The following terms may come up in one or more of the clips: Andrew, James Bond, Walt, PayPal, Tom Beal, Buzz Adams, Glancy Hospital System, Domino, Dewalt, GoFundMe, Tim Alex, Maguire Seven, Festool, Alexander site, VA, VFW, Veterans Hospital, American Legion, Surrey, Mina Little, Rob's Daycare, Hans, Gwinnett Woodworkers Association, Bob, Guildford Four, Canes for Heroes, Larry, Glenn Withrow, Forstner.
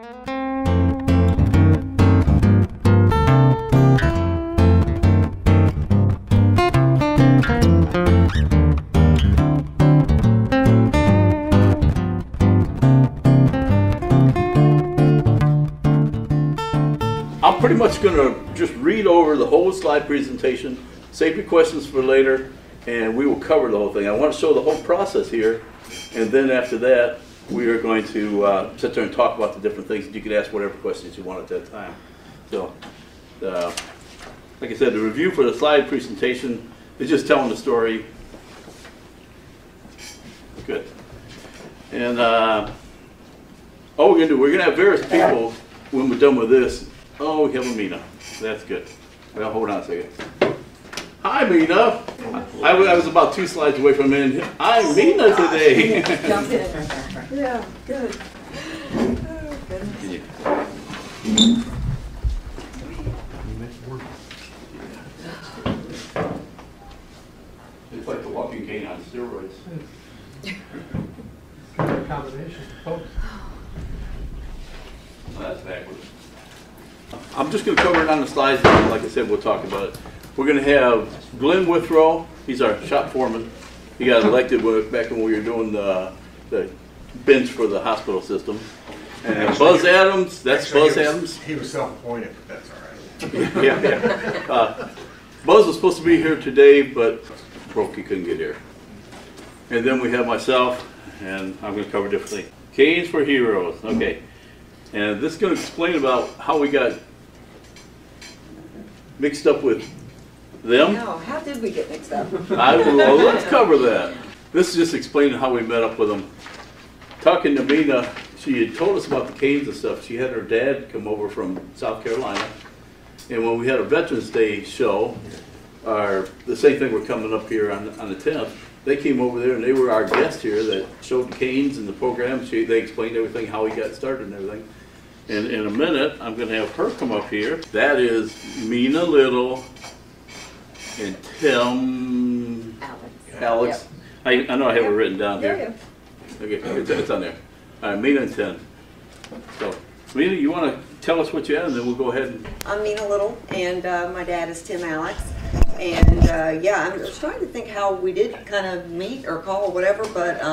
I'm pretty much going to just read over the whole slide presentation, save your questions for later, and we will cover the whole thing. I want to show the whole process here, and then after that, we are going to sit there and talk about the different things, and you can ask whatever questions you want at that time. So, like I said, the review for the slide presentation is just telling the story. Good. And all we're going to do, we're going to have various people when we're done with this. Oh, we have a Mina. That's good. Well, hold on a second. Hi, Mina. I was about 2 slides away from it. I'm Mina today. Yeah, good. Oh, goodness. It's like the walking cane on steroids. Combination, folks. That's backwards. I'm just going to cover it on the slides, and like I said, we'll talk about it. We're going to have Glenn Withrow. He's our shop foreman. He got elected back when we were doing the bench for the hospital system. And Buzz Adams. That's actually, Buzz Adams. He was self-appointed, but that's all right. Yeah, yeah. Buzz was supposed to be here today, but broke. He couldn't get here. And then we have myself, and I'm going to cover different things. Canes for Heroes. Okay. And this is going to explain about how we got mixed up with them. No, how did we get mixed up? Well, let's cover that. This is just explaining how we met up with them. Talking to Mina, she had told us about the Canes and stuff. She had her dad come over from South Carolina. And when we had a Veterans Day show, the same thing we're coming up here on the 10th, they came over there and they were our guest here that showed the Canes and the program. They explained everything, how we got started and everything. And in a minute, I'm going to have her come up here. That is Mina Little and Tim Alex. Yep. I know I have it written down here. Okay, it's on there. All right, Mina and Tim. So, Mina, you want to tell us what you have, and then we'll go ahead and... I'm Mina Little, and my dad is Tim Alex. And yeah, I was trying to think how we did kind of meet or call or whatever, but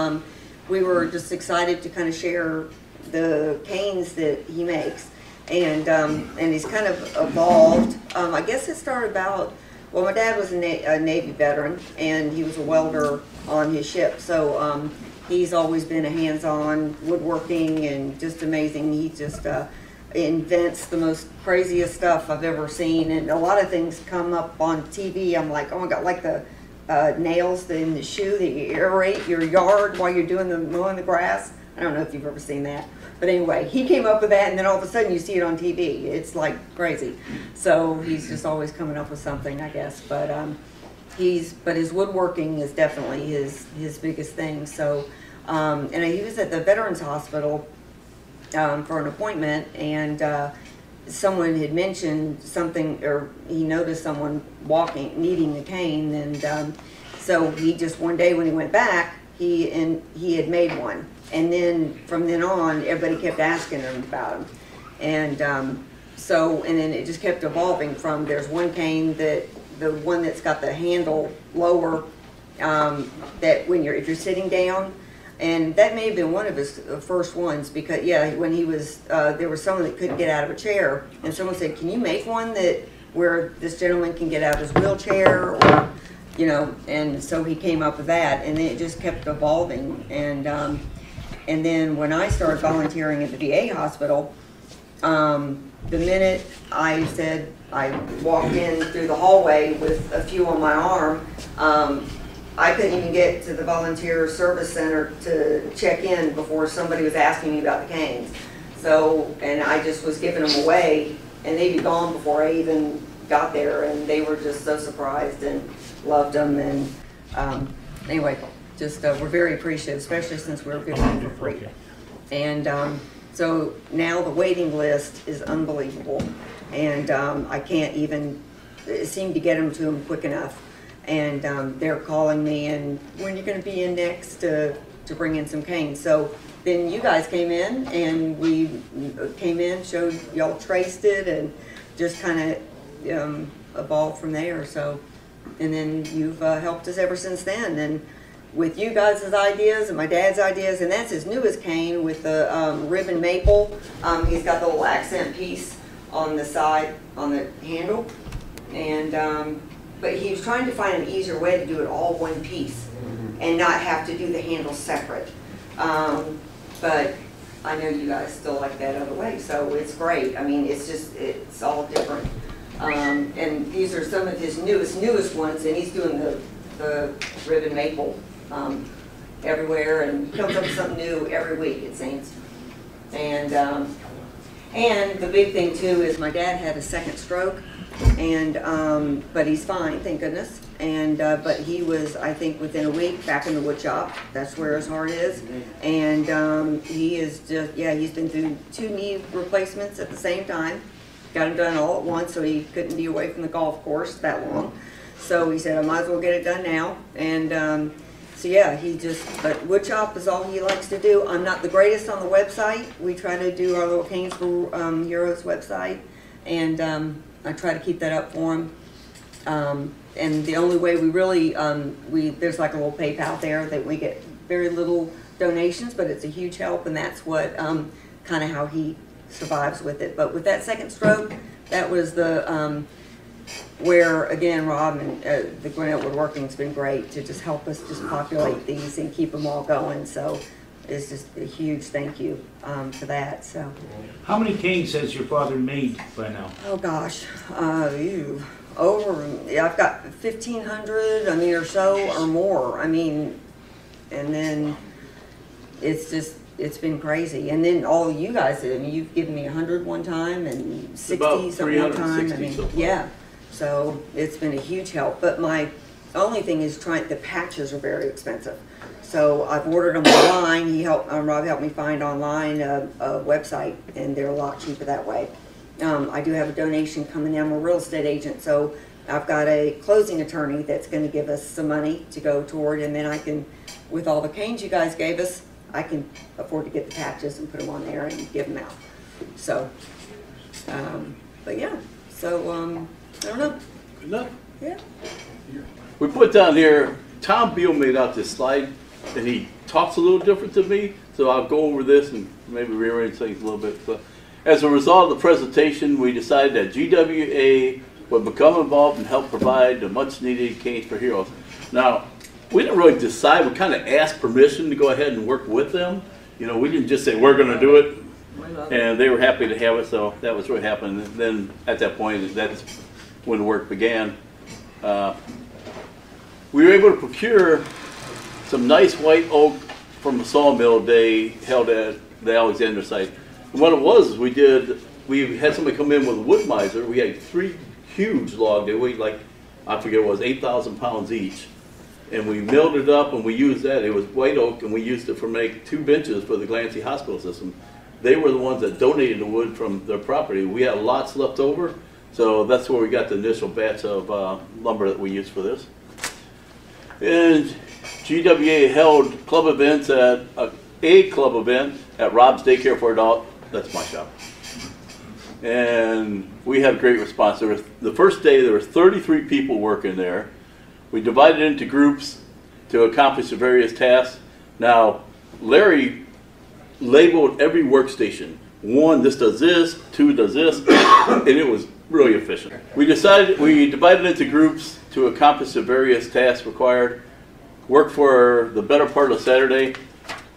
we were just excited to kind of share the canes that he makes, and he's kind of evolved. I guess it started about, well, my dad was a Navy veteran, and he was a welder on his ship, so he's always been a hands-on woodworking and just amazing. He just invents the most craziest stuff I've ever seen, and a lot of things come up on TV. I'm like, oh my God, like the nails in the shoe that you aerate your yard while you're doing the mowing the grass. I don't know if you've ever seen that, but anyway, he came up with that, and then all of a sudden you see it on TV. It's like crazy. So he's just always coming up with something, I guess. But his woodworking is definitely his biggest thing. So and he was at the Veterans Hospital for an appointment, and someone had mentioned something, or he noticed someone needing a cane, and so he just one day when he went back, he had made one, and then from then on, everybody kept asking him about them, and then it just kept evolving from there's one cane that the one that's got the handle lower that when you're sitting down. And that may have been one of his first ones, because yeah, when he was there was someone that couldn't get out of a chair, and someone said, "Can you make one that where this gentleman can get out of his wheelchair?" Or, you know, and so he came up with that, and it just kept evolving. And then when I started volunteering at the VA hospital, the minute I walked in through the hallway with a few on my arm. I couldn't even get to the volunteer service center to check in before somebody was asking me about the canes. So, and I just was giving them away, and they'd be gone before I even got there, and they were just so surprised and loved them. And anyway, just we're very appreciative, especially since we were giving them for free. And so now the waiting list is unbelievable, and I can't even seem to get them to them quick enough. And they're calling me, and when are you going to be in next? to bring in some canes. So then you guys came in, and we came in, showed, y'all traced it, and just kind of evolved from there. So, and then you've helped us ever since then. And with you guys' ideas and my dad's ideas, and that's his newest cane with the ribbon maple. He's got the little accent piece on the side, on the handle. And, but he was trying to find an easier way to do it all one piece and not have to do the handle separate. But I know you guys still like that other way, so it's great. I mean, it's just, it's all different. And these are some of his newest ones, and he's doing the ribbon maple everywhere, and comes up with something new every week, it seems. And the big thing too is my dad had a second stroke, and but he's fine, thank goodness. And but he was, I think, within a week back in the wood shop. That's where his heart is. And he is just, yeah, he's been through 2 knee replacements at the same time. Got him done all at once, so he couldn't be away from the golf course that long. So he said, I might as well get it done now. And so yeah, he just, but wood shop is all he likes to do. I'm not the greatest on the website. We try to do our little Canes for Heroes website, and I try to keep that up for him. And the only way we really, there's like a little PayPal there that we get very little donations, but it's a huge help, and that's what kind of how he survives with it. But with that second stroke, that was the, where again, Rob and the Gwinnett Woodworking's been great to just help us just populate these and keep them all going. So it's just a huge thank you for that. So, how many canes has your father made by now? Oh gosh, I've got 1,500, I mean, or so, or more. I mean, and then it's just, it's been crazy. And then all you guys, I mean, you've given me 100 one time and 60 some one time. I mean, so yeah. So it's been a huge help. But my only thing is trying, the patches are very expensive. So I've ordered them online. He helped, Rob helped me find online a website, and they're a lot cheaper that way. I do have a donation coming in. I'm a real estate agent, so I've got a closing attorney that's going to give us some money to go toward, and then I can, with all the canes you guys gave us, I can afford to get the patches and put them on there and give them out. So, but yeah, so I don't know. Good luck. Yeah. We put down here, Tom Beal made out this slide, and he talks a little different to me, so I'll go over this and maybe rearrange things a little bit. But as a result of the presentation, we decided that GWA would become involved and help provide the much-needed Canes for Heroes. Now, we didn't really decide. We kind of asked permission to go ahead and work with them. You know, we didn't just say, we're going to do it. And they were happy to have it, so that was what happened. And then at that point, that's when the work began. We were able to procure some nice white oak from a sawmill they held at the Alexander site. And what it was, we had somebody come in with a wood miser. We had 3 huge logs. They weighed like, I forget what it was, 8,000 pounds each. And we milled it up, and we used that. It was white oak, and we used it for make 2 benches for the Glancy Hospital System. They were the ones that donated the wood from their property. We had lots left over, so that's where we got the initial batch of lumber that we used for this. And GWA held club events at a club event at Rob's Daycare for Adults. That's my shop. And we had a great response. There was, the first day, there were 33 people working there. We divided into groups to accomplish the various tasks. Now, Larry labeled every workstation. 1, this does this, 2 does this, and it was really efficient. We divided into groups to accomplish the various tasks required, worked for the better part of Saturday,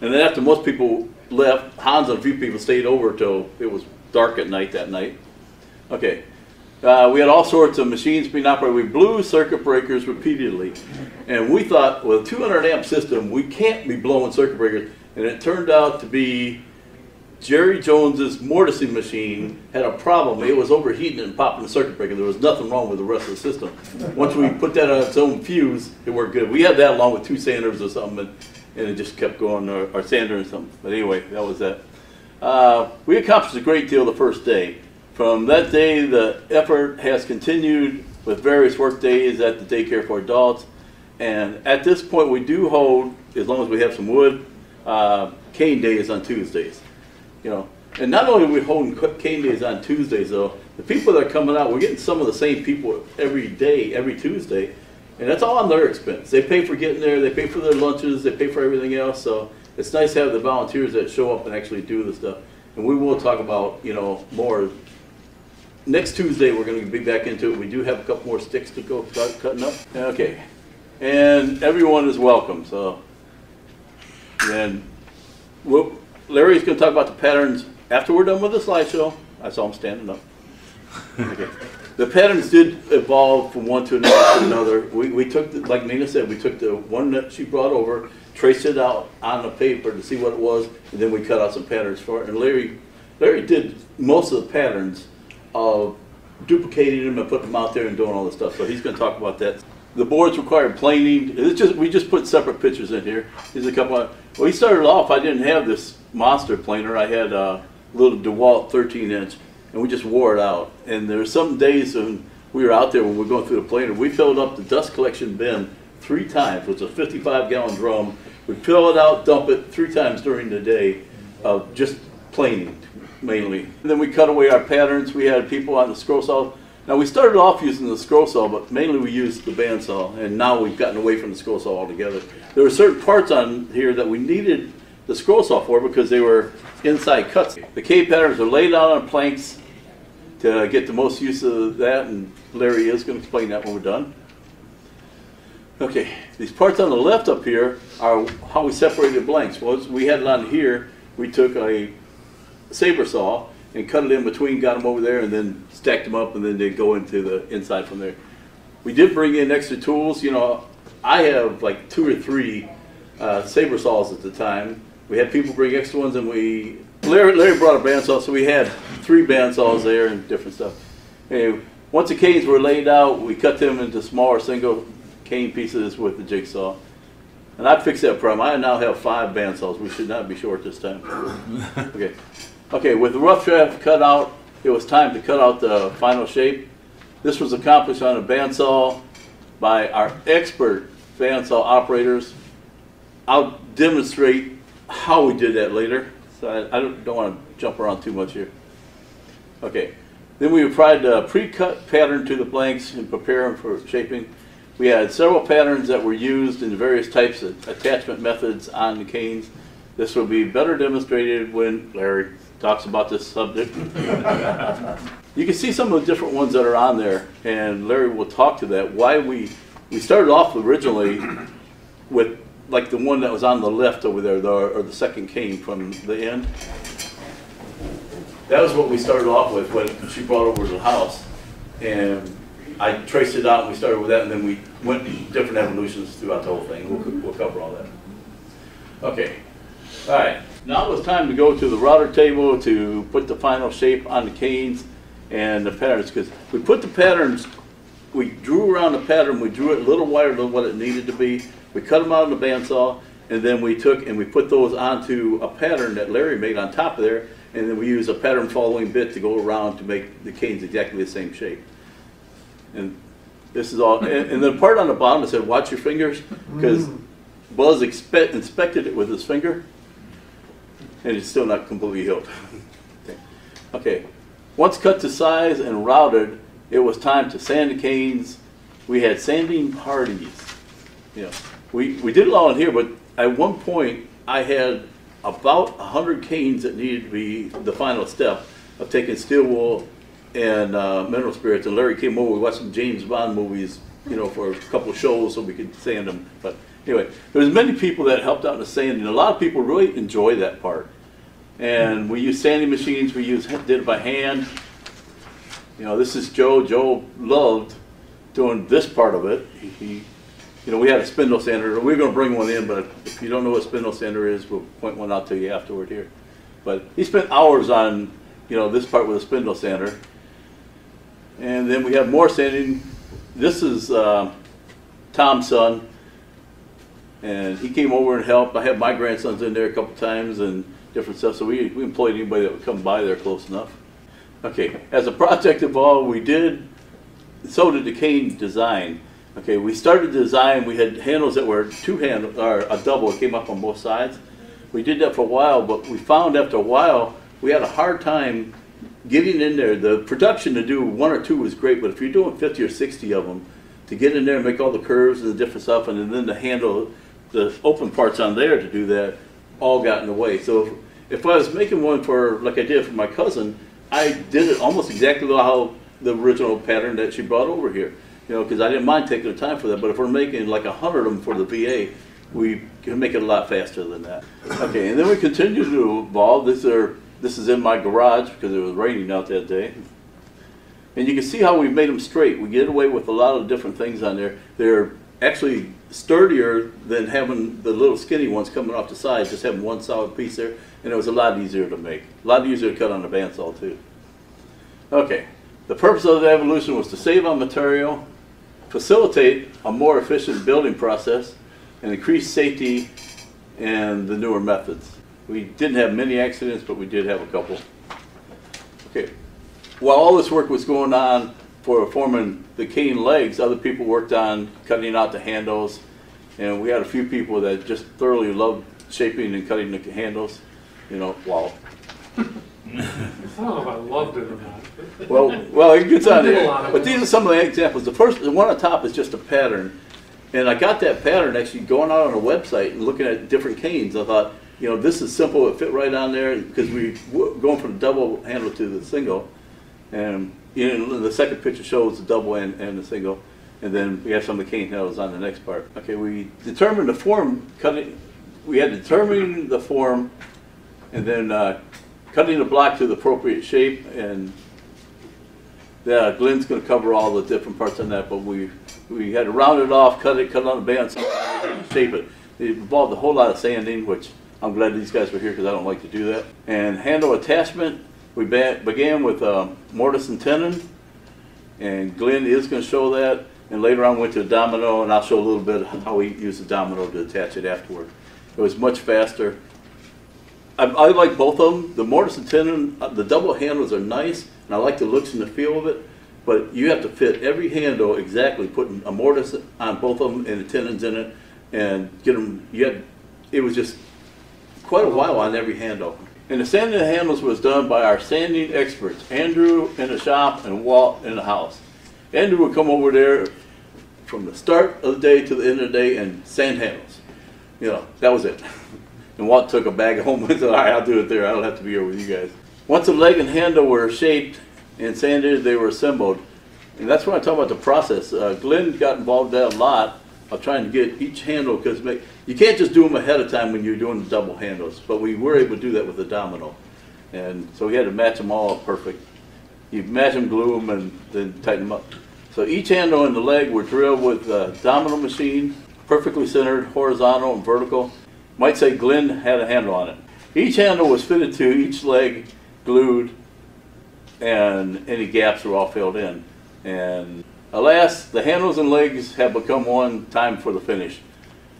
and then after most people left, Hans and a few people stayed over till it was dark at night that night. Okay. We had all sorts of machines being operated. We blew circuit breakers repeatedly. And we thought, with a 200 amp system, we can't be blowing circuit breakers. And it turned out to be Jerry Jones's mortising machine had a problem. It was overheating and popping the circuit breaker. There was nothing wrong with the rest of the system. Once we put that on its own fuse, it worked good. We had that along with 2 sanders or something, and it just kept going, or sander and something. But anyway, that was that. We accomplished a great deal the first day. From that day, the effort has continued with various work days at the daycare for adults. And at this point, we do hold, as long as we have some wood, Cane Day is on Tuesdays, you know. And not only are we holding Cane Days on Tuesdays, though, the people that are coming out, we're getting some of the same people every day, every Tuesday, and that's all on their expense. They pay for getting there, they pay for their lunches, they pay for everything else, so it's nice to have the volunteers that show up and actually do the stuff. And we will talk about, you know, more. Next Tuesday, we're going to be back into it. We do have a couple more sticks to go cutting up. Okay. And everyone is welcome, so. And Larry's going to talk about the patterns after we're done with the slideshow. I saw him standing up. Okay. The patterns did evolve from one to another to another. We took, like Mina said, we took the one that she brought over, traced it out on the paper to see what it was, and then we cut out some patterns for it. And Larry did most of the patterns of duplicating them and putting them out there and doing all this stuff. So he's going to talk about that. The boards required planing. It's just, we just put separate pictures in here. There's a couple of, well, he started off, I didn't have this monster planer. I had a little Dewalt 13-inch, and we just wore it out. And there were some days when we were out there when we were going through the planer, we filled up the dust collection bin 3 times. It's a 55-gallon drum. We fill it out, dump it 3 times during the day of just planing, mainly. And then we cut away our patterns. We had people on the scroll saw. Now we started off using the scroll saw, but mainly we used the bandsaw, and now we've gotten away from the scroll saw altogether. There were certain parts on here that we needed the scroll saw for because they were inside cuts. The K patterns are laid out on planks to get the most use of that, and Larry is going to explain that when we're done. Okay, these parts on the left up here are how we separated blanks. Well, we had it on here, we took a saber saw and cut it in between, got them over there, and then stacked them up, and then they go into the inside from there. We did bring in extra tools. You know, I have like 2 or 3 saber saws at the time. We had people bring extra ones, and Larry brought a bandsaw, so we had 3 bandsaws there and different stuff. Anyway, once the canes were laid out, we cut them into smaller single cane pieces with the jigsaw. And I fixed that problem. I now have 5 bandsaws. We should not be short this time. Okay. Okay, with the rough draft cut out, it was time to cut out the final shape. This was accomplished on a bandsaw by our expert bandsaw operators. I'll demonstrate how we did that later, so I don't want to jump around too much here. Okay, then we applied the pre-cut pattern to the blanks and prepare them for shaping. We had several patterns that were used in various types of attachment methods on the canes. This will be better demonstrated when Larry talks about this subject. You can see some of the different ones that are on there, and Larry will talk to that. Why we started off originally with like the one that was on the left over there, or the second cane from the end. That was what we started off with when she brought over to the house, and I traced it out and we started with that, and then we went different evolutions throughout the whole thing. We'll cover all that. Okay. All right. Now it's time to go to the router table to put the final shape on the canes and the patterns, because we put the patterns, we drew around the pattern, we drew it a little wider than what it needed to be, we cut them out on the bandsaw, and then we took and we put those onto a pattern that Larry made on top of there, and then we used a pattern following bit to go around to make the canes exactly the same shape. And this is all, and the part on the bottom that said watch your fingers, because Buzz inspected it with his finger, and it's still not completely healed. Okay, once cut to size and routed, it was time to sand the canes. We had sanding parties. You know, we did it all in here, but at one point I had about 100 canes that needed to be the final step of taking steel wool and mineral spirits. And Larry came over, we watched some James Bond movies, you know, for a couple of shows so we could sand them. But anyway, there was many people that helped out in the sanding, and a lot of people really enjoy that part. And we used sanding machines, we did it by hand. You know, this is Joe. Joe loved doing this part of it. He, you know, we had a spindle sander. We were going to bring one in, but if you don't know what a spindle sander is, we'll point one out to you afterward here. But he spent hours on, you know, this part with a spindle sander. And then we have more sanding. This is Tom's son, and he came over and helped. I had my grandsons in there a couple times and different stuff, so we employed anybody that would come by there close enough. Okay, as the project evolved, so did the cane design. Okay, we started design, we had handles that were a double, it came up on both sides. We did that for a while, but we found after a while we had a hard time getting in there. The production to do one or two was great, but if you're doing 50 or 60 of them, to get in there and make all the curves and the different stuff, and then to handle the open parts on there to do that, all got in the way. So if I was making one for, like I did for my cousin, I did it almost exactly how the original pattern that she brought over here. You know, because I didn't mind taking the time for that, but if we're making like 100 of them for the VA, we can make it a lot faster than that. Okay, and then we continue to evolve. This is in my garage because it was raining out that day. And you can see how we've made them straight. We get away with a lot of different things on there. They're actually sturdier than having the little skinny ones coming off the side, just having one solid piece there, and it was a lot easier to make. A lot easier to cut on a bandsaw too. Okay, the purpose of the evolution was to save on material, facilitate a more efficient building process, and increase safety and the newer methods. We didn't have many accidents, but we did have a couple. Okay. While all this work was going on for forming the cane legs, other people worked on cutting out the handles, and we had a few people that just thoroughly loved shaping and cutting the handles. You know, wow. I don't know if I loved it or not. Well, it gets on there. But these are some of the examples. The one on top is just a pattern, and I got that pattern actually going out on a website and looking at different canes. I thought, you know, this is simple. It fit right on there because we were going from the double handle to the single. And the second picture shows the double and the single, and then we have some of the cane handles on the next part. Okay, we determined the form cutting. We had determining the form, and then cutting the block to the appropriate shape. And Glenn's going to cover all the different parts on that. But we had to round it off, cut it on the band, shape it. It involved a whole lot of sanding, which I'm glad these guys were here because I don't like to do that. And handle attachment. We began with mortise and tenon, and Glenn is going to show that, and later on went to the domino, and I'll show a little bit of how we use the domino to attach it afterward. It was much faster. I like both of them. The mortise and tenon, the double handles are nice, and I like the looks and the feel of it, but you have to fit every handle exactly, putting a mortise on both of them and the tenons in it, and get them, it was just quite a while on every handle. And the sanding of the handles was done by our sanding experts, Andrew in the shop and Walt in the house. Andrew would come over there from the start of the day to the end of the day and sand handles. You know, that was it. And Walt took a bag home and said, all right, I'll do it there. I don't have to be here with you guys. Once the leg and handle were shaped and sanded, they were assembled. And that's when I talk about the process. Glenn got involved in that a lot of trying to get each handle, because you can't just do them ahead of time when you're doing the double handles, but we were able to do that with the domino. And so we had to match them all up perfect. You match them, glue them, and then tighten them up. So each handle and the leg were drilled with a domino machine, perfectly centered, horizontal and vertical. Might say Glenn had a handle on it. Each handle was fitted to each leg, glued, and any gaps were all filled in. And alas, the handles and legs have become one. Time for the finish.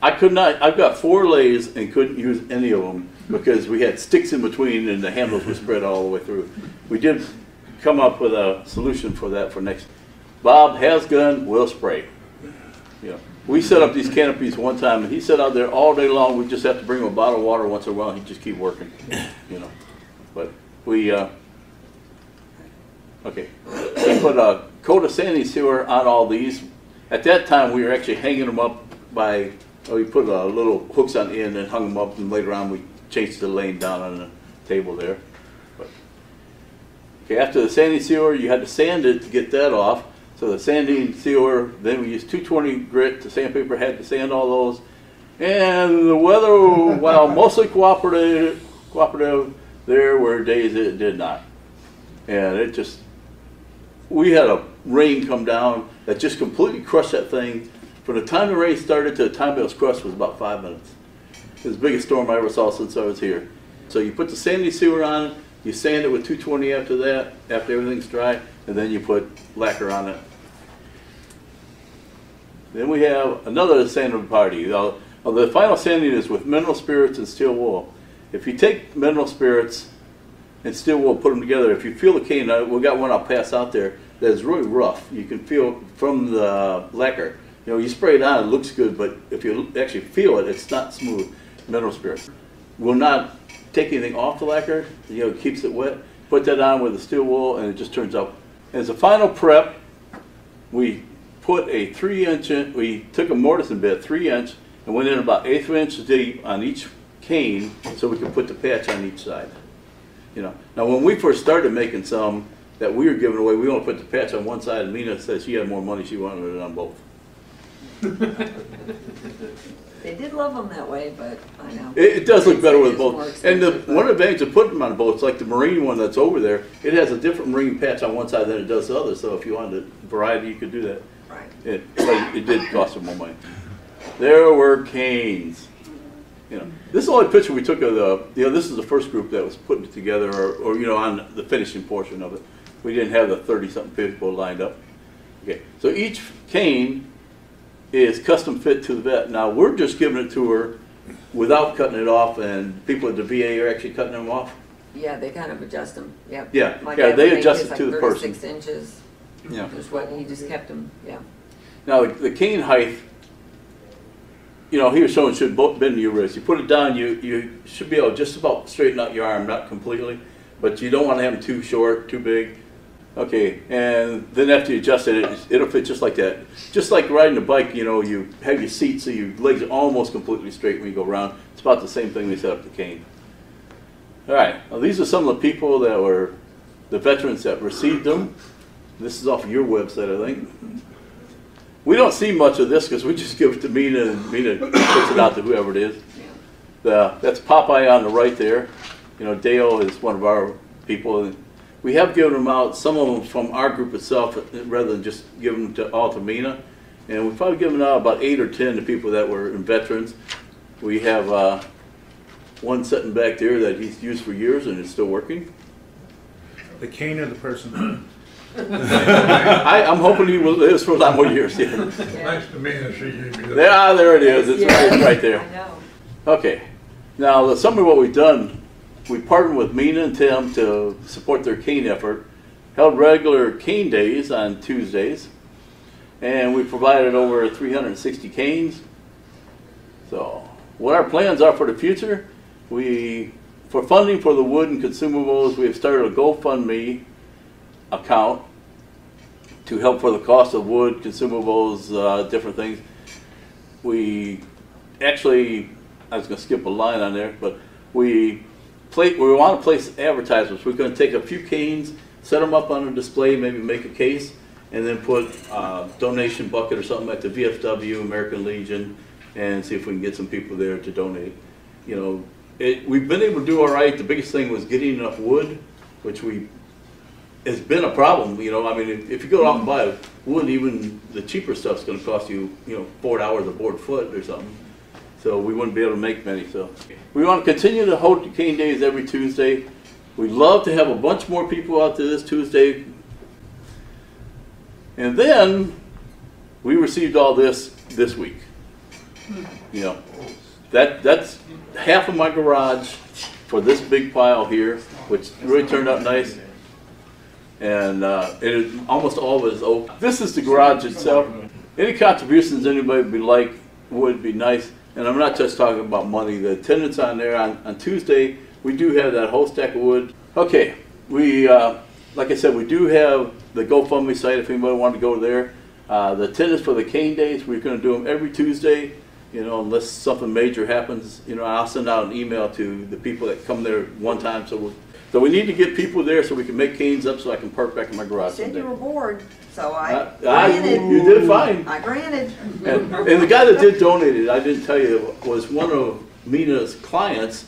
I've got four lays and couldn't use any of them because we had sticks in between and the handles were spread all the way through. We did come up with a solution for that for next. Bob has gun, will spray. Yeah. We set up these canopies one time and he sat out there all day long. We just have to bring him a bottle of water once in a while and he'd just keep working, you know. But we, okay, we put a coat of sanding sealer on all these. At that time, we were actually hanging them up by, we put little hooks on the end and hung them up, and later on we changed the lane down on the table there. But, okay, after the sanding sealer, you had to sand it to get that off. So the sanding sealer, then we used 220 grit, the sandpaper, had to sand all those. And the weather, while mostly cooperative, there were days it did not. And it just, we had a rain come down that just completely crushed that thing. From the time the rain started to the time it was crushed was about 5 minutes. It was the biggest storm I ever saw since I was here. So you put the sanding sealer on it, you sand it with 220 after that, after everything's dry, and then you put lacquer on it. Then we have another sanding party. The final sanding is with mineral spirits and steel wool. If you take mineral spirits and steel wool, put them together, if you feel the cane, we got one I'll pass out there that is really rough. You can feel from the lacquer. You know, you spray it on, it looks good, but if you actually feel it, it's not smooth. Mineral spirits. will not take anything off the lacquer, you know, keeps it wet. Put that on with a steel wool and it just turns out. As a final prep, we put a 3-inch in, we took a mortising bit, 3-inch, and went in about 1/8 inch deep on each cane so we could put the patch on each side. You know, now when we first started making some that we were giving away, we only put the patch on one side, and Mina said she had more money, she wanted it on both. They did love them that way, but I know. It does look better with both. And one advantage of putting them on both, like the Marine one that's over there, it has a different Marine patch on one side than it does the other, so if you wanted a variety, you could do that. Right. It did cost them more money. There were canes. You know, this is the only picture we took of the, you know, this is the first group that was putting it together, or you know, on the finishing portion of it. We didn't have the 30-something people lined up. Okay, so each cane is custom fit to the vet. Now we're just giving it to her without cutting it off, and people at the VA are actually cutting them off. Yeah, they kind of adjust them. Yep. Yeah, yeah, they adjust it to the person. 6 inches. Yeah, is what he just kept them. Yeah. Now the cane height. You know, he was showing should bend your wrist. You put it down, you should be able to just about straighten out your arm, not completely, but you don't want to have them too short, too big. Okay, and then after you adjust it, it'll fit just like that. Just like riding a bike, you know, you have your seat so your legs are almost completely straight when you go around. It's about the same thing we set up the cane. All right, well, these are some of the people that were the veterans that received them. This is off of your website, I think. We don't see much of this because we just give it to Mina, and Mina puts it out to whoever it is. That's Popeye on the right there. You know, Dale is one of our people. And we have given them out, some of them from our group itself, rather than just giving them all to Mina. And we've probably given out about 8 or 10 to people that were in veterans. We have one sitting back there that he's used for years and is still working. The cane or the person? I'm hoping he will live for a lot more years. Yeah. Yeah. Nice to meet you. She gave me that. Ah, there it is. It's yeah. right there. I know. Okay. Now, the summary of what we've done, we partnered with Mina and Tim to support their cane effort, held regular cane days on Tuesdays, and we provided over 360 canes. So, what our plans are for the future, for funding for the wood and consumables, we have started a GoFundMe account to help for the cost of wood, consumables, different things. We actually, I was going to skip a line on there, but we want to place advertisements. We're going to take a few canes, set them up on a display, maybe make a case, and then put a donation bucket or something at the VFW, American Legion, and see if we can get some people there to donate. You know, we've been able to do all right. The biggest thing was getting enough wood, which it's been a problem, you know. I mean, if you go out and buy wood, even the cheaper stuff's going to cost you, you know, $4 a board foot or something. So we wouldn't be able to make many. So we want to continue to hold the cane days every Tuesday. We'd love to have a bunch more people out there this Tuesday. And then we received all this week. You know, that's half of my garage for this big pile here, which really turned out nice. And it is almost always open. This is the garage itself. Any contributions anybody would be nice. And I'm not just talking about money. The attendance on there on Tuesday, we do have that whole stack of wood. Okay, we like I said, we do have the GoFundMe site if anybody wanted to go there. The attendance for the cane days, we're going to do them every Tuesday. You know, unless something major happens, you know, I'll send out an email to the people that come there one time. So we need to get people there so we can make canes up so I can park back in my garage. You said you were bored, so I granted. You did fine. I granted. And the guy that did donate it, I didn't tell you, was one of Mina's clients.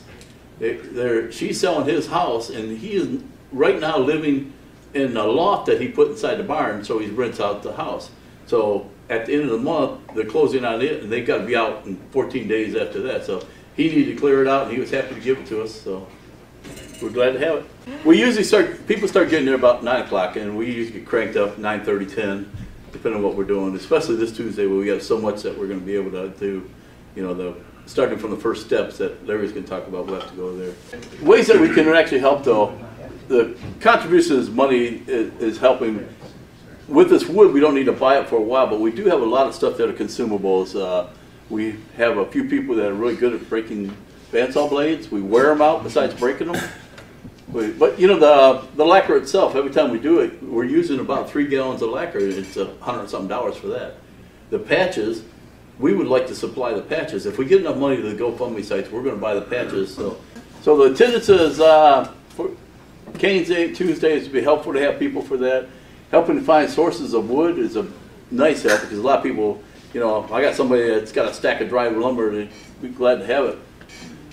She's selling his house, and he is right now living in a loft that he put inside the barn, so he rents out the house. So at the end of the month, they're closing on it, and they've got to be out in 14 days after that. So he needed to clear it out, and he was happy to give it to us. So we're glad to have it. We usually people start getting there about 9 o'clock, and we usually get cranked up 9:30, 10, depending on what we're doing, especially this Tuesday where we have so much that we're going to be able to do, you know, starting from the first steps that Larry's going to talk about. We'll have to go there. Ways that we can actually help, though, the contributions money is helping. With this wood, we don't need to buy it for a while, but we do have a lot of stuff that are consumables. We have a few people that are really good at breaking bandsaw blades. We wear them out besides breaking them. But you know, the lacquer itself, every time we do it, we're using about 3 gallons of lacquer, and it's $100-something for that. The patches, we would like to supply the patches. If we get enough money to the GoFundMe sites, we're going to buy the patches. So the attendance is, for Canes Day, Tuesdays, would be helpful to have people for that. Helping to find sources of wood is a nice help, because a lot of people, you know, I got somebody that's got a stack of dry lumber, and we'd be glad to have it.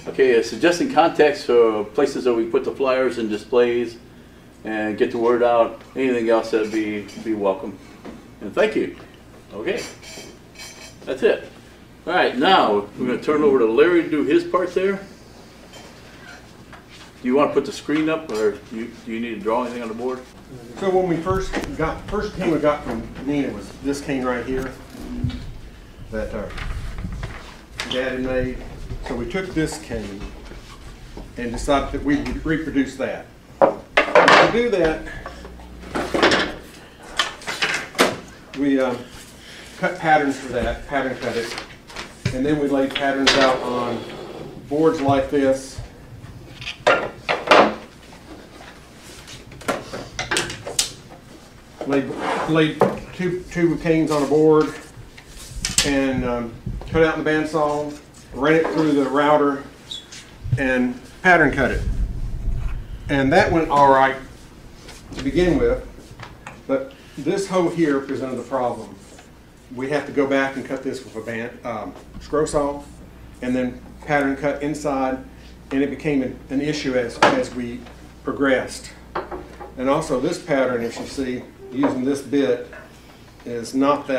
Okay, suggesting contacts for places that we put the flyers and displays and get the word out. Anything else that'd be welcome. And thank you. Okay, that's it. All right, now we're going to turn over to Larry to do his part there. Do you want to put the screen up, or do you need to draw anything on the board? So when we first cane we got from Nina was this cane right here that our dad had made. So we took this cane and decided that we would reproduce that. To do that, we cut patterns for that, pattern cut it, and then we laid patterns out on boards like this. Laid two canes on a board and cut out in the bandsaw. Ran it through the router and pattern cut it. And that went all right to begin with, but this hole here presented a problem. We have to go back and cut this with a band, scroll saw, and then pattern cut inside, and it became an issue as we progressed. And also this pattern, as you see, using this bit is not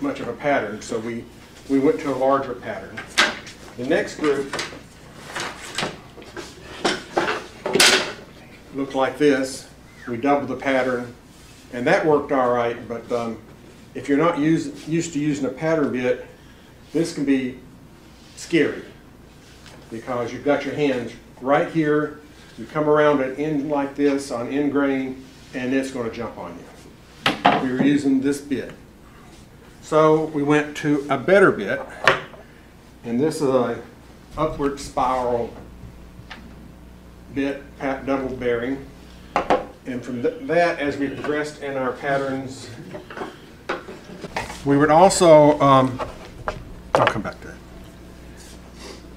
much of a pattern, so we went to a larger pattern. The next group looked like this. We doubled the pattern, and that worked all right, but if you're not used to using a pattern bit, this can be scary because you've got your hands right here, you come around an end like this on end grain, and it's going to jump on you. We were using this bit. So we went to a better bit, and this is a upward spiral bit, double bearing. And from that, as we progressed in our patterns, we would also, I'll come back to that.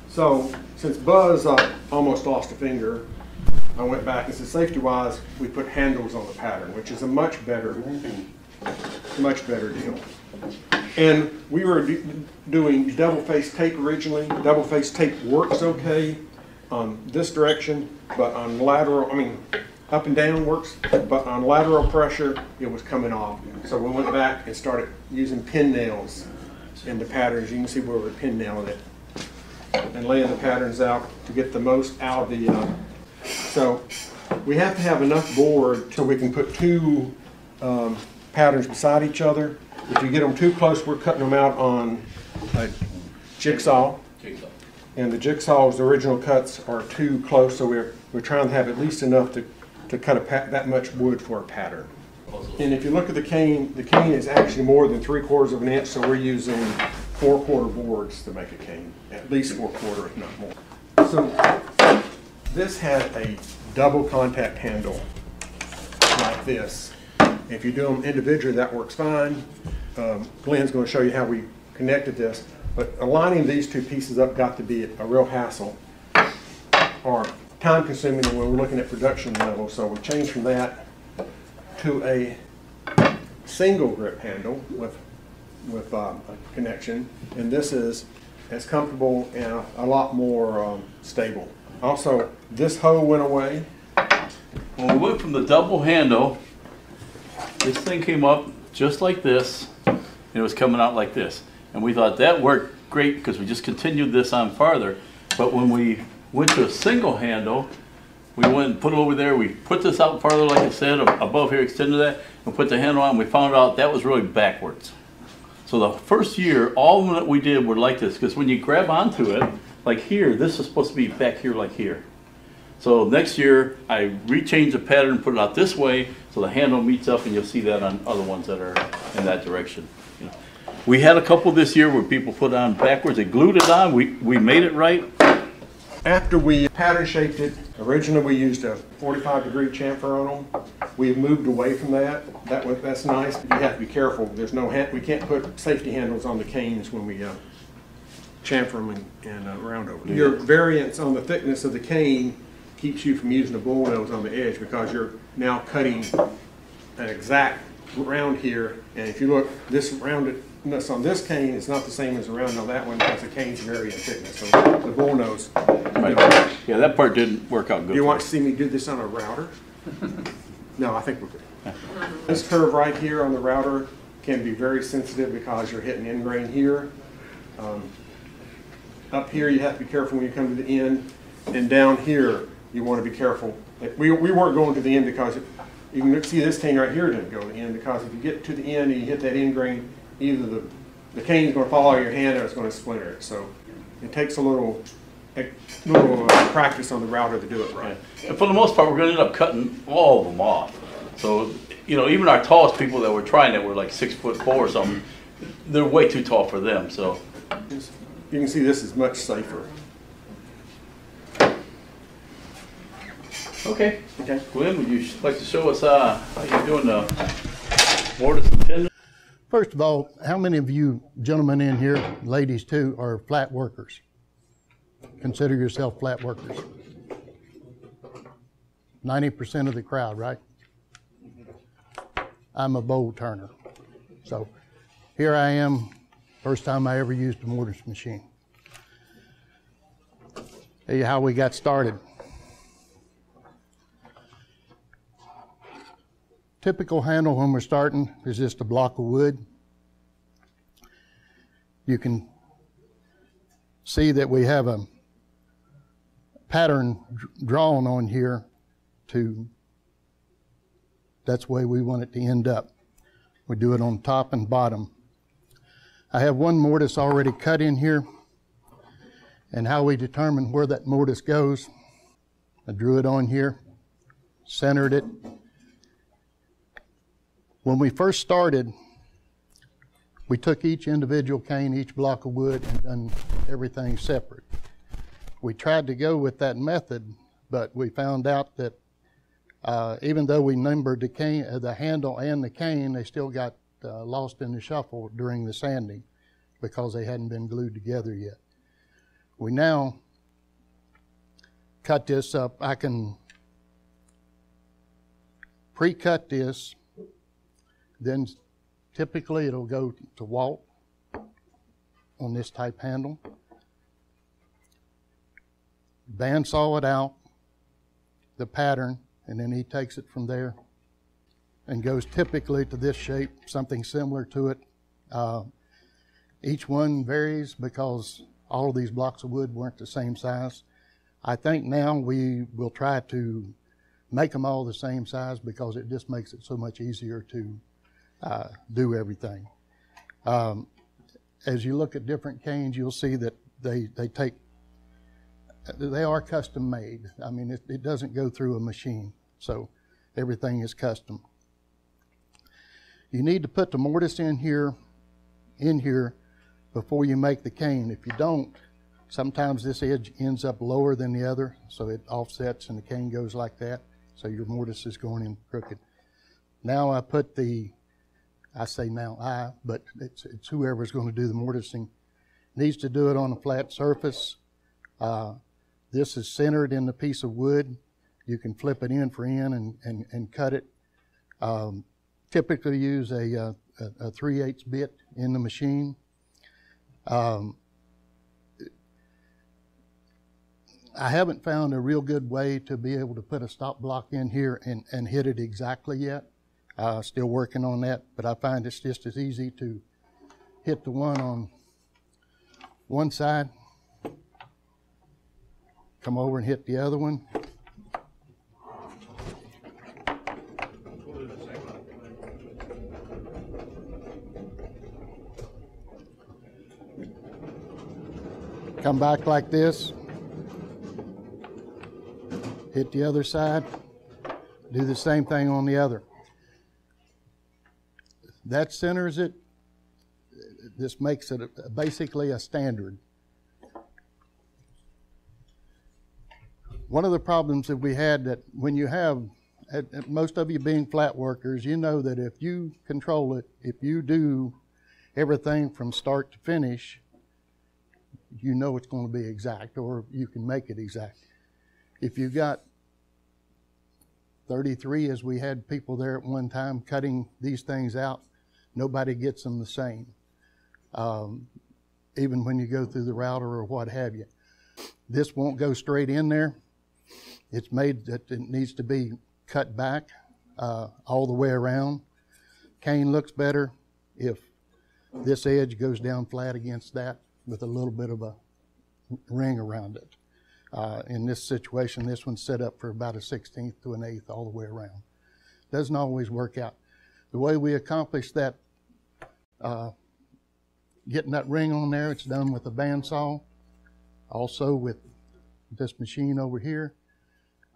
So since Buzz almost lost a finger, I went back and said, safety-wise, we put handles on the pattern, which is a much better deal. And we were doing double-faced tape originally. Double-faced tape works okay on this direction, but on lateral, I mean, up and down works, but on lateral pressure, it was coming off. So we went back and started using pin nails in the patterns. You can see where we're pin nailing it and laying the patterns out to get the most out of the, so we have to have enough board so we can put two patterns beside each other. If you get them too close, we're cutting them out on a jigsaw. And the jigsaw's original cuts are too close, so we're trying to have at least enough to cut that much wood for a pattern. And if you look at the cane is actually more than 3/4 of an inch, so we're using 4/4 boards to make a cane. At least 4/4, if not more. So this had a double contact handle like this. If you do them individually, that works fine. Glenn's going to show you how we connected this, but aligning these two pieces up got to be a real hassle or time consuming when we're looking at production level, so we changed from that to a single grip handle with a connection, and this is as comfortable and a lot more stable. Also, this hole went away. Well, we went from the double handle. This thing came up just like this, and it was coming out like this. And we thought that worked great because we just continued this on farther. But when we went to a single handle, we went and put it over there. We put this out farther, like I said, above here, extended that, and put the handle on, and we found out that was really backwards. So the first year, all of them that we did were like this, because when you grab onto it, like here, this is supposed to be back here like here. So next year, I rechanged the pattern and put it out this way, so the handle meets up, and you'll see that on other ones that are in that direction. You know. We had a couple this year where people put on backwards. They glued it on. We made it right. After we pattern shaped it, originally we used a 45-degree chamfer on them. We've moved away from that. That's nice. You have to be careful. There's no hand. We can't put safety handles on the canes when we chamfer them and round over them. Your variance on the thickness of the cane keeps you from using the bull nose on the edge because you're now cutting an exact round here. And if you look, this roundedness on this cane is not the same as the round on that one because the canes vary in thickness. So the bull nose. Right. Yeah, that part didn't work out good. You want to see me do this on a router? No, I think we're good. This curve right here on the router can be very sensitive because you're hitting end grain here. Up here, you have to be careful when you come to the end. And down here, you want to be careful. We weren't going to the end because you can see this cane right here didn't go to the end because if you get to the end and you hit that end grain, either the cane is going to fall out of your hand or it's going to splinter it. So it takes a little practice on the router to do it right. And for the most part, we're going to end up cutting all of them off. So, you know, even our tallest people that were trying that were like 6'4" or something, they're way too tall for them. So you can see this is much safer. Okay. Okay. Glenn, would you like to show us how you're doing the mortise and tendon? First of all, how many of you gentlemen in here, ladies too, are flat workers? Consider yourself flat workers. 90% of the crowd, right? I'm a bowl turner. So here I am, first time I ever used a mortise machine. Tell you how we got started. Typical handle when we're starting is just a block of wood. You can see that we have a pattern drawn on here to, that's the way we want it to end up. We do it on top and bottom. I have one mortise already cut in here, and how we determine where that mortise goes, I drew it on here, centered it. When we first started, we took each individual cane, each block of wood, and done everything separate. We tried to go with that method, but we found out that even though we numbered the handle and the cane, they still got lost in the shuffle during the sanding because they hadn't been glued together yet. We now cut this up. I can pre-cut this. Then typically it'll go to Walt on this type handle. Bandsaw it out, the pattern, and then he takes it from there and goes typically to this shape, something similar to it. Each one varies because all of these blocks of wood weren't the same size. I think now we will try to make them all the same size because it just makes it so much easier to do everything. As you look at different canes, you'll see that they are custom made. I mean, it doesn't go through a machine, so everything is custom. You need to put the mortise in here before you make the cane. If you don't, sometimes this edge ends up lower than the other, so it offsets and the cane goes like that, so your mortise is going in crooked. Now I put the but it's whoever's going to do the mortising needs to do it on a flat surface. This is centered in the piece of wood. You can flip it in for in and cut it. Typically use a 3/8 bit in the machine. I haven't found a real good way to be able to put a stop block in here and hit it exactly yet. Still working on that, but I find it's just as easy to hit the one on one side, come over and hit the other one. Come back like this, hit the other side, do the same thing on the other. That centers it. this makes it basically a standard. One of the problems that we had, that when you have, most of you being flat workers, you know that if you control it, if you do everything from start to finish, you know it's going to be exact, or you can make it exact. If you've got 33, as we had people there at one time cutting these things out, nobody gets them the same, even when you go through the router or what have you. This won't go straight in there. It's made that it needs to be cut back all the way around. Cane looks better if this edge goes down flat against that with a little bit of a ring around it. In this situation, this one's set up for about a 1/16 to an 1/8 all the way around. Doesn't always work out. The way we accomplish that, getting that ring on there, it's done with a bandsaw, also with this machine over here,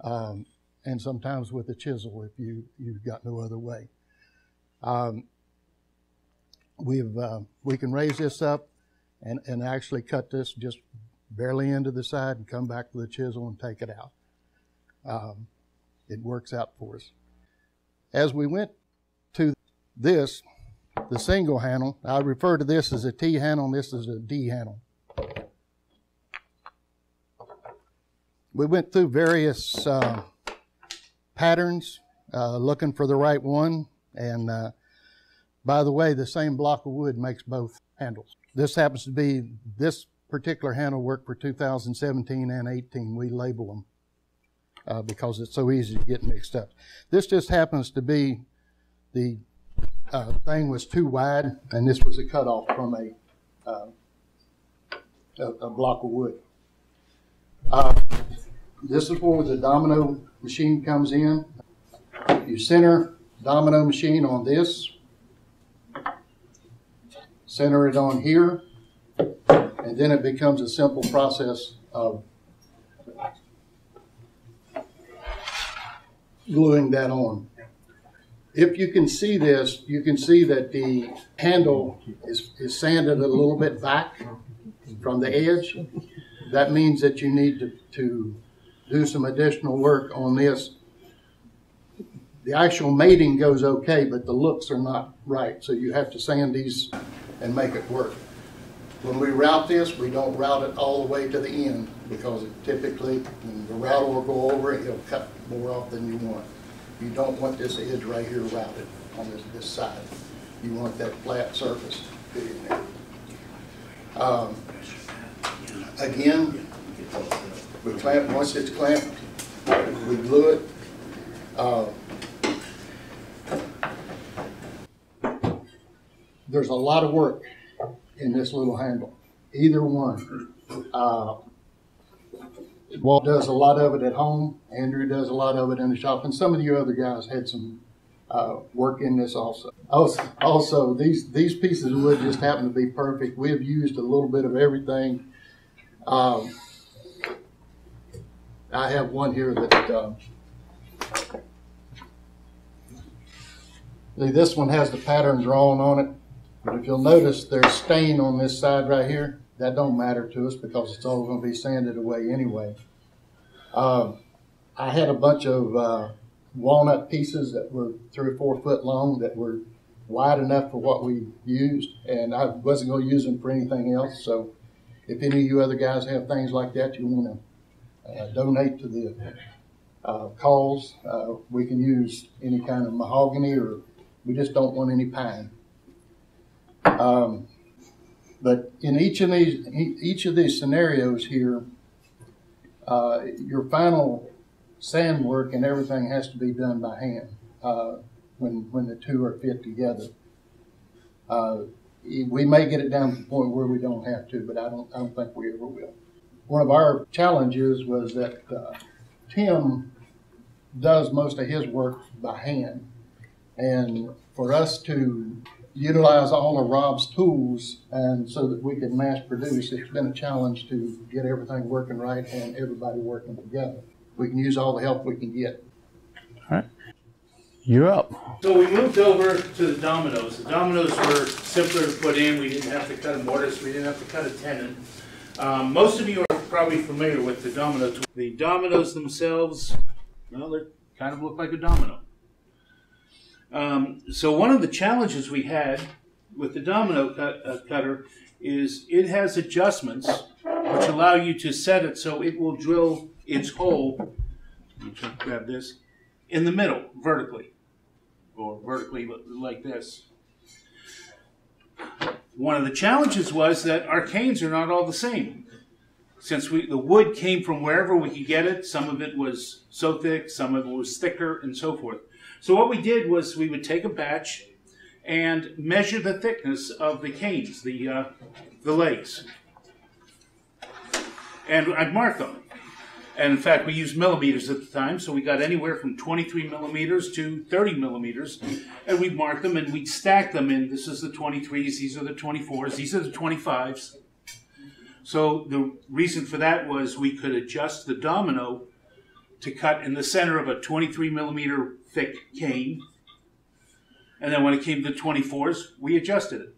and sometimes with a chisel if you've got no other way. We can raise this up and actually cut this just barely into the side and come back with a chisel and take it out. It works out for us. As we went to this, the single handle, I refer to this as a T handle, and this is a D handle. We went through various patterns, looking for the right one, and by the way, the same block of wood makes both handles. This happens to be, this particular handle worked for 2017 and 18. We label them because it's so easy to get mixed up. This just happens to be, the thing was too wide, and this was a cutoff from a block of wood. This is where the domino machine comes in. You center domino machine on this, center it on here, and then it becomes a simple process of gluing that on. If you can see this, you can see that the handle is sanded a little bit back from the edge. That means that you need to do some additional work on this. The actual mating goes okay, but the looks are not right, so you have to sand these and make it work. When we route this, we don't route it all the way to the end, because it typically, when the router will go over it, it'll cut more off than you want. You don't want this edge right here routed on this side. You want that flat surface to be in there. Again, we clamp, once it's clamped, we glue it. There's a lot of work in this little handle, either one. Walt does a lot of it at home. Andrew does a lot of it in the shop, and some of you other guys had some work in this also. Also, these pieces of wood just happen to be perfect. We've used a little bit of everything. I have one here that this one has the pattern drawn on it, but if you'll notice, there's stain on this side right here. That don't matter to us because it's all going to be sanded away anyway. I had a bunch of walnut pieces that were 3 or 4 foot long that were wide enough for what we used, and I wasn't going to use them for anything else. So if any of you other guys have things like that you want to donate to the cause, we can use any kind of mahogany, or we just don't want any pine. But in each of these scenarios here, your final sand work and everything has to be done by hand when the two are fit together. We may get it down to the point where we don't have to, but I don't think we ever will. One of our challenges was that Tim does most of his work by hand, and for us to utilize all of Rob's tools and so that we can mass produce, it's been a challenge to get everything working right and everybody working together. We can use all the help we can get. All right. You're up. So we moved over to the Dominoes. The Dominoes were simpler to put in. We didn't have to cut a mortar, so we didn't have to cut a tenon. Most of you are probably familiar with the Domino tool. The Dominoes themselves, well, they kind of look like a domino. So one of the challenges we had with the Domino cutter is it has adjustments which allow you to set it so it will drill its hole, grab this, in the middle, vertically, or vertically like this. One of the challenges was that our canes are not all the same. Since the wood came from wherever we could get it, some of it was so thick, some of it was thicker, and so forth. So what we did was we would take a batch and measure the thickness of the canes, the legs. And I'd mark them. And in fact, we used millimeters at the time, so we got anywhere from 23 millimeters to 30 millimeters, and we'd mark them and we'd stack them in. This is the 23s, these are the 24s, these are the 25s. So the reason for that was we could adjust the domino to cut in the center of a 23 millimeter thick cane, and then when it came to the 24s, we adjusted it.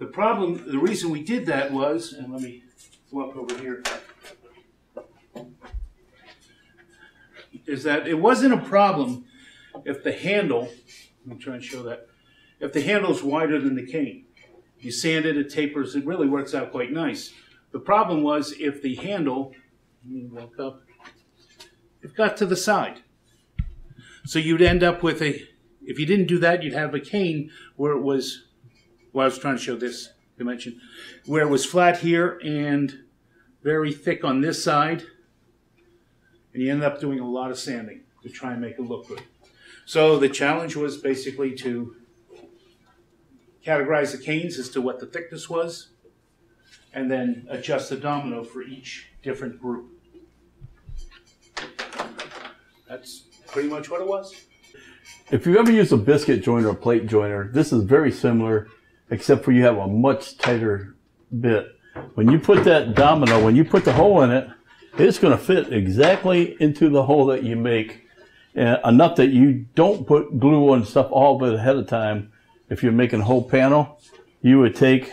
The problem, the reason we did that was, and let me flop over here, is that it wasn't a problem if the handle, I'm trying to show that, if the handle's wider than the cane. You sand it, it tapers, it really works out quite nice. The problem was if the handle, let me walk up, it got to the side. So you'd end up with a, if you didn't do that, you'd have a cane where it was, well, I was trying to show this dimension, where it was flat here and very thick on this side. And you end up doing a lot of sanding to try and make it look good. So the challenge was basically to categorize the canes as to what the thickness was, and then adjust the domino for each different group. That's pretty much what it was. If you've ever used a biscuit joiner or plate joiner, this is very similar, except for you have a much tighter bit. When you put that domino, when you put the hole in it, it's going to fit exactly into the hole that you make, enough that you don't put glue on stuff all of it ahead of time. If you're making a whole panel, you would take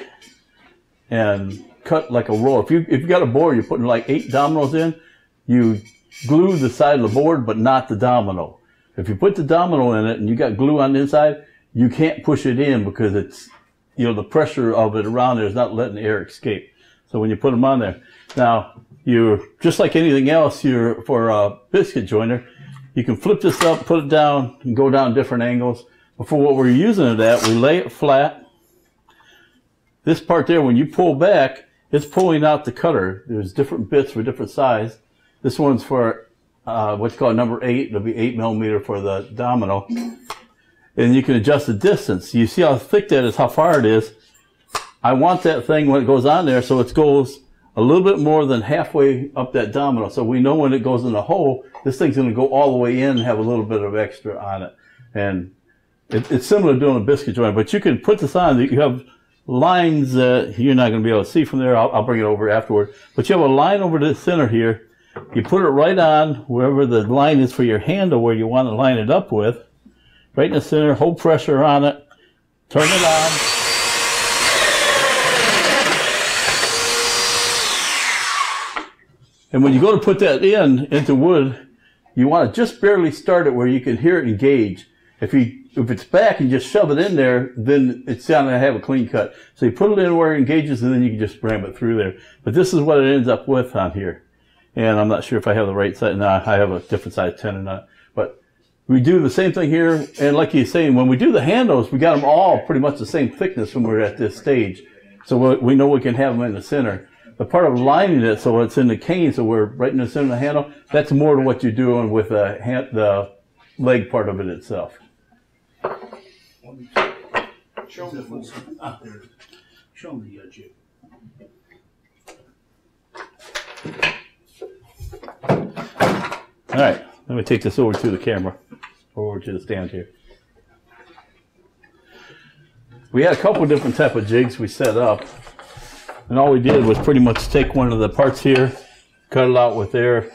and cut like a roll. If you got a board, you're putting like 8 dominoes in, you glue the side of the board, but not the domino. If you put the domino in it and you got glue on the inside, you can't push it in because it's, you know, the pressure of it around there is not letting the air escape. So when you put them on there, now, you're just like anything else, for a biscuit joiner, you can flip this up, put it down, and go down different angles. But for what we're using it at, we lay it flat. This part there, when you pull back, it's pulling out the cutter. There's different bits for different size. This one's for what's called number 8. It'll be 8 millimeter for the domino. And you can adjust the distance. You see how thick that is, how far it is. I want that thing when it goes on there, so it goes a little bit more than halfway up that domino. So we know when it goes in the hole, this thing's going to go all the way in and have a little bit of extra on it. And it's similar to doing a biscuit joint, but you can put this on. You have lines that you're not going to be able to see from there. I'll bring it over afterward. But you have a line over the center here. You put it right on wherever the line is for your handle where you want to line it up with. Right in the center, hold pressure on it. Turn it on. And when you go to put that in, into wood, you want to just barely start it where you can hear it engage. If it's back and just shove it in there, then it's going to have a clean cut. So you put it in where it engages, and then you can just ram it through there. But this is what it ends up with on here. And I'm not sure if I have the right size. No, I have a different size 10 or not. But we do the same thing here. And like you're saying, when we do the handles, we got them all pretty much the same thickness when we're at this stage. So we know we can have them in the center. The part of lining it so it's in the cane, so we're right in the center of the handle, that's more to what you're doing with the leg part of it itself. Show them the jig. All right, let me take this over to the camera, over to the stand here. We had a couple different type of jigs we set up. And all we did was pretty much take one of the parts here, cut it out with there,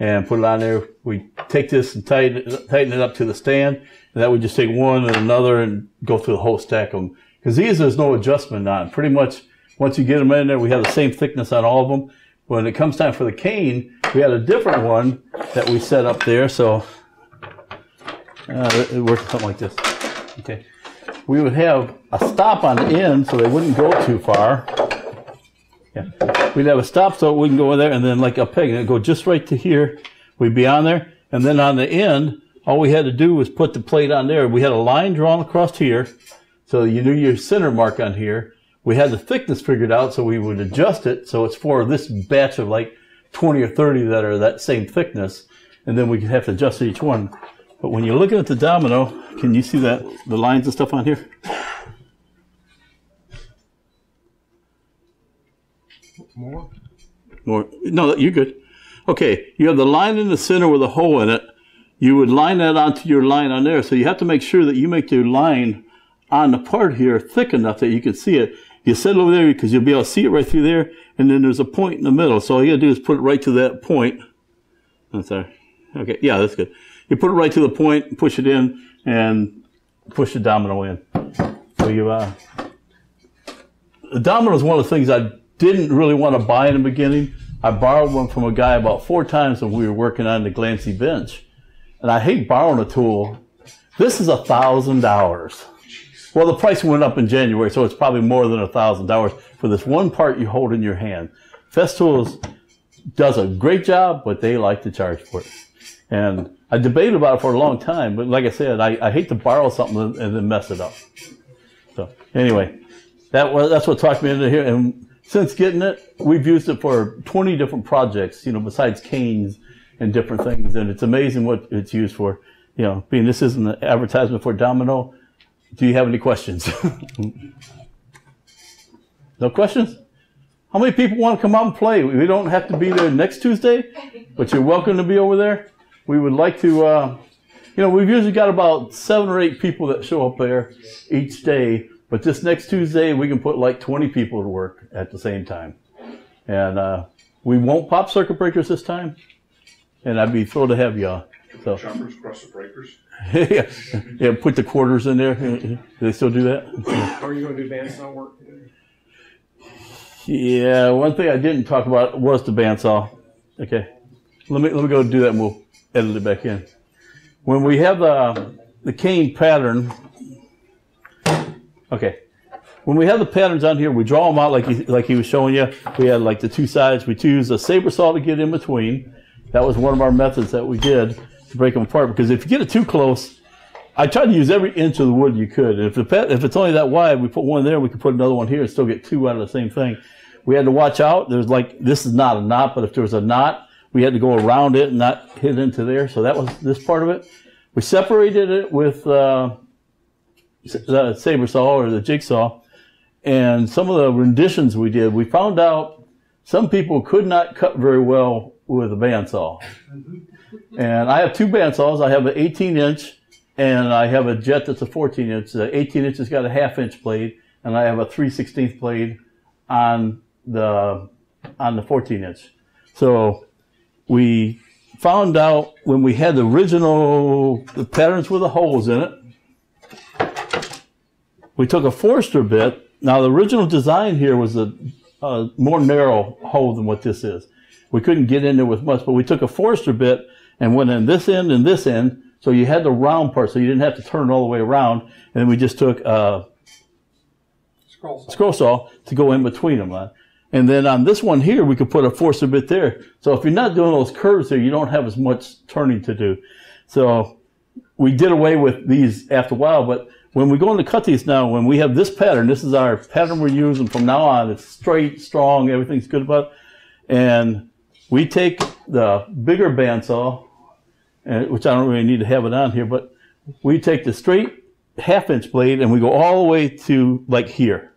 and put it on there. We take this and tighten it up to the stand, and that would just take one and another and go through the whole stack of them. Because these, there's no adjustment on. Pretty much, once you get them in there, we have the same thickness on all of them. When it comes time for the cane, we had a different one that we set up there. So it works something like this. Okay, we would have a stop on the end so they wouldn't go too far. Yeah, we'd have a stop so it wouldn't go in there, and then like a peg, and it'd go just right to here. We'd be on there, and then on the end, all we had to do was put the plate on there. We had a line drawn across here, so you knew your center mark on here. We had the thickness figured out, so we would adjust it so it's for this batch of like 20 or 30 that are that same thickness, and then we could have to adjust each one. But when you're looking at the Domino, can you see that the lines and stuff on here? More? No, you're good. Okay, you have the line in the center with a hole in it. You would line that onto your line on there, so you have to make sure that you make your line on the part here thick enough that you can see it. You set it over there because you'll be able to see it right through there, and then there's a point in the middle. So all you gotta do is put it right to that point. I'm sorry. Okay, yeah, that's good. You put it right to the point and push it in and push the Domino in. So you the Domino is one of the things I didn't really want to buy in the beginning. I borrowed one from a guy about 4 times when we were working on the Glancy bench. And I hate borrowing a tool. This is $1,000. Well, the price went up in January, so it's probably more than $1,000 for this one part you hold in your hand. Festool does a great job, but they like to charge for it. And I debated about it for a long time, but like I said, I hate to borrow something and then mess it up. So anyway, that's what talked me into here. And since getting it, we've used it for 20 different projects, you know, besides canes and different things. And it's amazing what it's used for. You know, being this isn't an advertisement for Domino. Do you have any questions? No questions? How many people want to come out and play? We don't have to be there next Tuesday, but you're welcome to be over there. We would like to, you know, we've usually got about 7 or 8 people that show up there each day, but this next Tuesday we can put like 20 people to work at the same time. And we won't pop circuit breakers this time, and I'd be thrilled to have y'all. So. Choppers across the breakers. Yeah, yeah. Put the quarters in there. Do they still do that? How are you going to do bandsaw work today? Yeah, one thing I didn't talk about was the bandsaw. Okay, let me go do that, and we'll edit it back in. When we have the cane pattern, okay. When we have the patterns on here, we draw them out like he was showing you. We had like the 2 sides. We choose a saber saw to get in between. That was one of our methods that we did to break them apart, because if you get it too close, I tried to use every inch of the wood you could. And if it's only that wide, we put one there, we could put another one here and still get 2 out of the same thing. We had to watch out. There's like, this is not a knot, but if there was a knot, we had to go around it and not hit into there. So that was this part of it. We separated it with the saber saw or the jigsaw, and some of the renditions we did, we found out some people could not cut very well with a bandsaw. And I have 2 bandsaws. I have an 18-inch, and I have a jet that's a 14-inch. The 18-inch has got a 1/2-inch blade, and I have a 3/16 blade on the 14-inch. So we found out when we had the original patterns with the holes in it, we took a Forstner bit. Now the original design here was a more narrow hole than what this is. We couldn't get in there with much, but we took a Forstner bit and went in this end and this end, so you had the round part, so you didn't have to turn it all the way around. And then we just took a scroll saw to go in between them. And then on this one here, we could put a Forstner bit there. So if you're not doing those curves there, you don't have as much turning to do. So we did away with these after a while, but when we go in to cut these now, when we have this pattern, this is our pattern we're using from now on. It's straight, strong, everything's good about it. And we take the bigger bandsaw, which I don't really need to have it on here, but we take the straight 1/2-inch blade and we go all the way to like here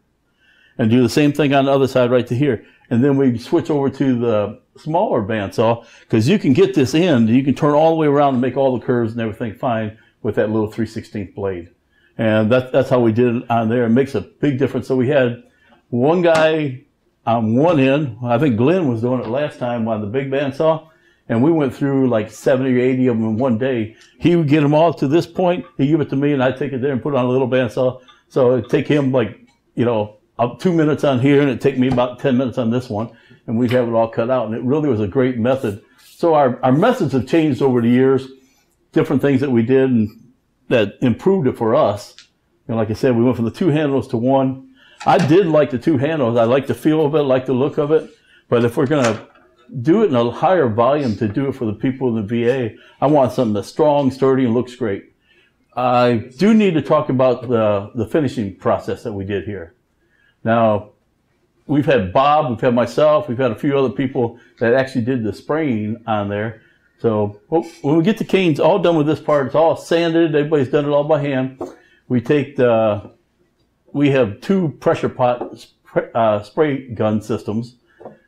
and do the same thing on the other side right to here. And then we switch over to the smaller bandsaw, because you can get this end, you can turn all the way around and make all the curves and everything fine with that little 3/16 blade. And that's how we did it on there. It makes a big difference. So we had one guy on one end, I think Glenn was doing it last time on the big bandsaw, And we went through like 70 or 80 of them in one day. He would get them all to this point. He'd give it to me, and I'd take it there and put on a little bandsaw. So it'd take him like, you know, 2 minutes on here, and it'd take me about 10 minutes on this one. And we'd have it all cut out. And it really was a great method. So our methods have changed over the years, different things that we did and that improved it for us. And like I said, we went from the two handles to one. I did like the two handles. I like the feel of it, like the look of it. But if we're going to do it in a higher volume to do it for the people in the VA, I want something that's strong, sturdy, and looks great. I do need to talk about the finishing process that we did here. Now, we've had Bob, we've had myself, we've had a few other people that actually did the spraying on there. So when we get the canes all done with this part, it's all sanded, everybody's done it all by hand. We take the, we have two pressure pot spray gun systems.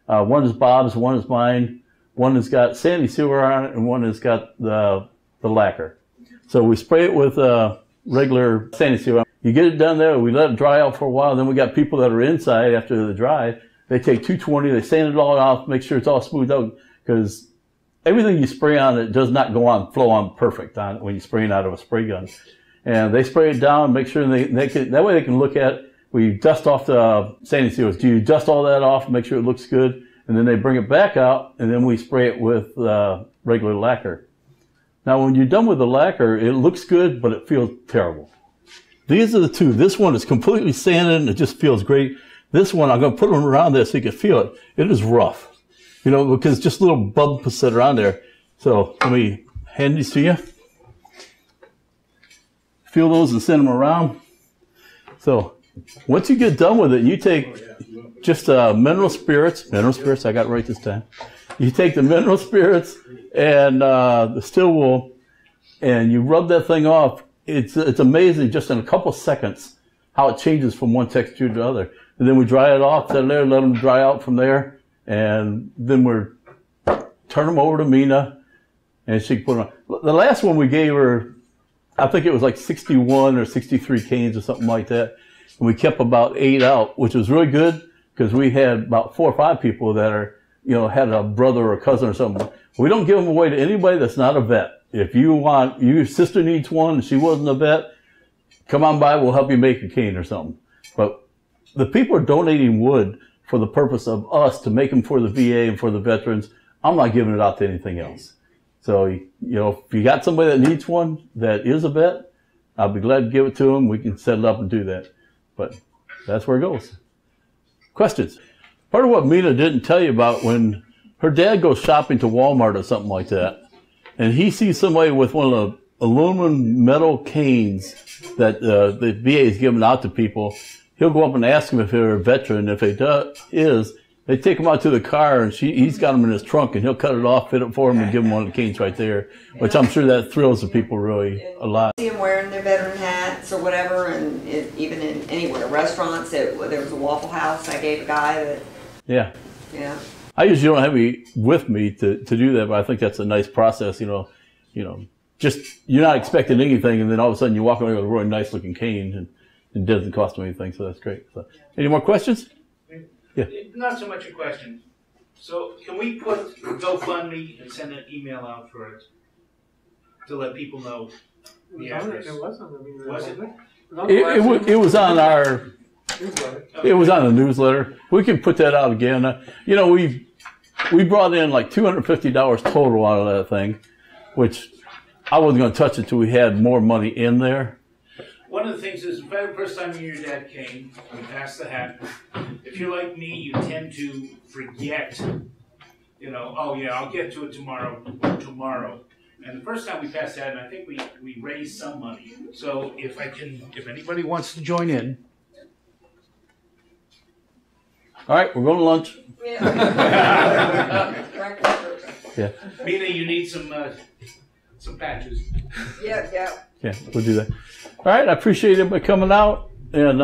One is Bob's, one is mine, one has got sandy sewer on it, and one has got the lacquer. So we spray it with regular sandy sewer. You get it done there, we let it dry out for a while, then we got people that are inside after the dry. They take 220, they sand it all off, make sure it's all smoothed out, because everything you spray on it does not go on, flow on perfect on it when you're spraying out of a spray gun. And they spray it down, make sure they can, that way they can look at it. We dust off the sanding seals. Do you dust all that off, make sure it looks good, and then they bring it back out, and then we spray it with regular lacquer. Now, when you're done with the lacquer, it looks good, but it feels terrible. These are the two. This one is completely sanded, and it just feels great. This one, I'm going to put them around there so you can feel it. It is rough, you know, because just little bumps that are on there. So let me hand these to you. Feel those and send them around. So once you get done with it, you take just mineral spirits, I got it right this time. You take the mineral spirits and the steel wool, and you rub that thing off. It's amazing just in a couple seconds how it changes from one texture to the other. And then we dry it off, set it there, let them dry out from there, and then we're turn them over to Mina, and she can put them on. The last one we gave her, I think it was like 61 or 63 canes or something like that. And we kept about 8 out, which was really good because we had about 4 or 5 people that are, you know, had a brother or a cousin or something. We don't give them away to anybody that's not a vet. If you want, your sister needs one and she wasn't a vet, come on by, we'll help you make a cane or something. But the people are donating wood for the purpose of us to make them for the VA and for the veterans. I'm not giving it out to anything else. So, you know, if you got somebody that needs one that is a vet, I'll be glad to give it to them. We can set it up and do that. But that's where it goes. Questions? Part of what Mina didn't tell you about, when her dad goes shopping to Walmart or something like that, and he sees somebody with one of the aluminum metal canes that the VA is giving out to people, he'll go up and ask them if they're a veteran. If they is, they take him out to the car, and he's got them in his trunk, and he'll cut it off, fit it for him, and give him one of the canes right there, which I'm sure that thrills the people really a lot. See them wearing their veteran hats or whatever, and even in anywhere, restaurants. There was a Waffle House I gave a guy that. Yeah. Yeah. I usually don't have me with me to do that, but I think that's a nice process, you know, just you're not expecting anything, and then all of a sudden you walk away with a really nice looking cane, and it doesn't cost them anything, so that's great. So, any more questions? Yeah. Not so much a question. So can we put GoFundMe and send an email out for it to let people know the address? It was on the email. Was it? It was on our newsletter. Okay. It was on the newsletter. We can put that out again. You know, we brought in like $250 total out of that thing, which I wasn't going to touch until we had more money in there. One of the things is, the very first time you and your dad came, we passed the hat. If you're like me, you tend to forget, you know, oh yeah, I'll get to it tomorrow. And the first time we passed that, and I think we raised some money. So if anybody wants to join in. All right, we're going to lunch. Yeah. Mina, you need some patches. Yeah, we'll do that. All right, I appreciate everybody coming out. And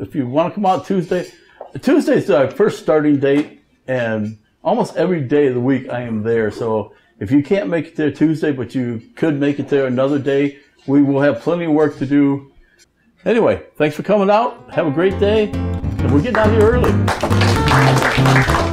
if you want to come out Tuesday's our first starting date, and almost every day of the week I am there. So if you can't make it there Tuesday, but you could make it there another day, we will have plenty of work to do. Anyway, thanks for coming out. Have a great day. And we're getting out here early.